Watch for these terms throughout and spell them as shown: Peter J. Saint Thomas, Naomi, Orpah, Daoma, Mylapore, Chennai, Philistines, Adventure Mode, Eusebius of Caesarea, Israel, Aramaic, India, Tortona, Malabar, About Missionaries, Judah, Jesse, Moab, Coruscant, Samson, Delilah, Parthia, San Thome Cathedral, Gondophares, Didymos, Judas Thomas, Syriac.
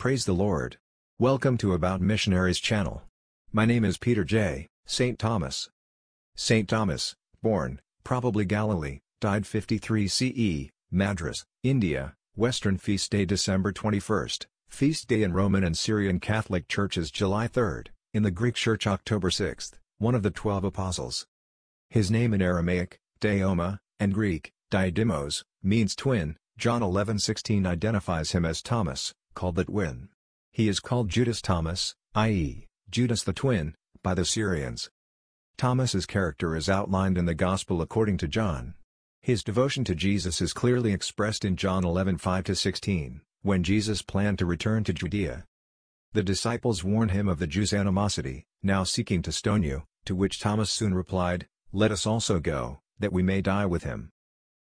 Praise the Lord. Welcome to About Missionaries channel. My name is Peter J. Saint Thomas. Saint Thomas, born, probably Galilee, died 53 CE, Madras, India, Western Feast Day December 21st, Feast Day in Roman and Syrian Catholic Churches July 3rd, in the Greek Church October 6th, one of the 12 Apostles. His name in Aramaic, Daoma, and Greek, Didymos, means twin. John 11:16 identifies him as Thomas, called the twin. He is called Judas Thomas, i.e., Judas the twin, by the Syrians. Thomas's character is outlined in the Gospel according to John. His devotion to Jesus is clearly expressed in John 11:5-16, when Jesus planned to return to Judea. The disciples warned him of the Jews' animosity, now seeking to stone you, to which Thomas soon replied, "Let us also go, that we may die with him."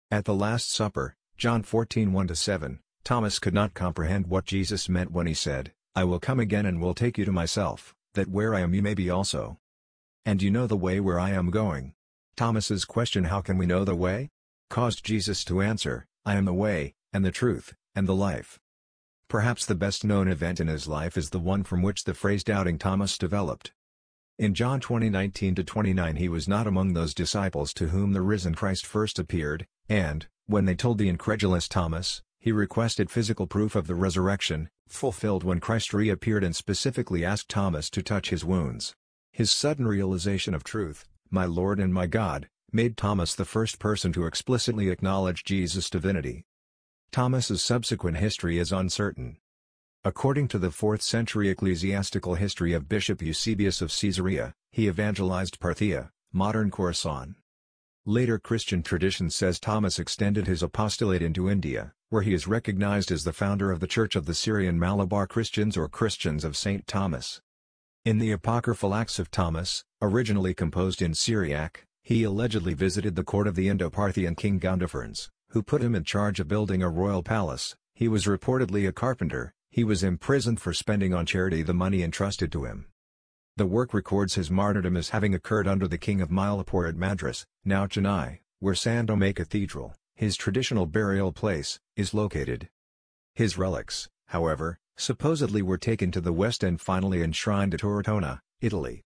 At the Last Supper, John 14:1-7, Thomas could not comprehend what Jesus meant when he said, "I will come again and will take you to myself, that where I am you may be also. And you know the way where I am going." Thomas's question, "How can we know the way?" caused Jesus to answer, "I am the way, and the truth, and the life." Perhaps the best known event in his life is the one from which the phrase doubting Thomas developed. In John 20:19-29 he was not among those disciples to whom the risen Christ first appeared, and, when they told the incredulous Thomas, he requested physical proof of the resurrection, fulfilled when Christ reappeared and specifically asked Thomas to touch his wounds. His sudden realization of truth, "My Lord and my God," made Thomas the first person to explicitly acknowledge Jesus' divinity. Thomas's subsequent history is uncertain. According to the 4th century ecclesiastical history of Bishop Eusebius of Caesarea, he evangelized Parthia, modern Coruscant. Later Christian tradition says Thomas extended his apostolate into India, where he is recognized as the founder of the Church of the Syrian Malabar Christians or Christians of Saint Thomas. In the apocryphal Acts of Thomas, originally composed in Syriac, he allegedly visited the court of the Indo-Parthian king Gondophares, who put him in charge of building a royal palace. He was reportedly a carpenter. He was imprisoned for spending on charity the money entrusted to him. The work records his martyrdom as having occurred under the king of Mylapore at Madras, now Chennai, where San Thome Cathedral, his traditional burial place, is located. His relics, however, supposedly were taken to the west and finally enshrined at Tortona, Italy.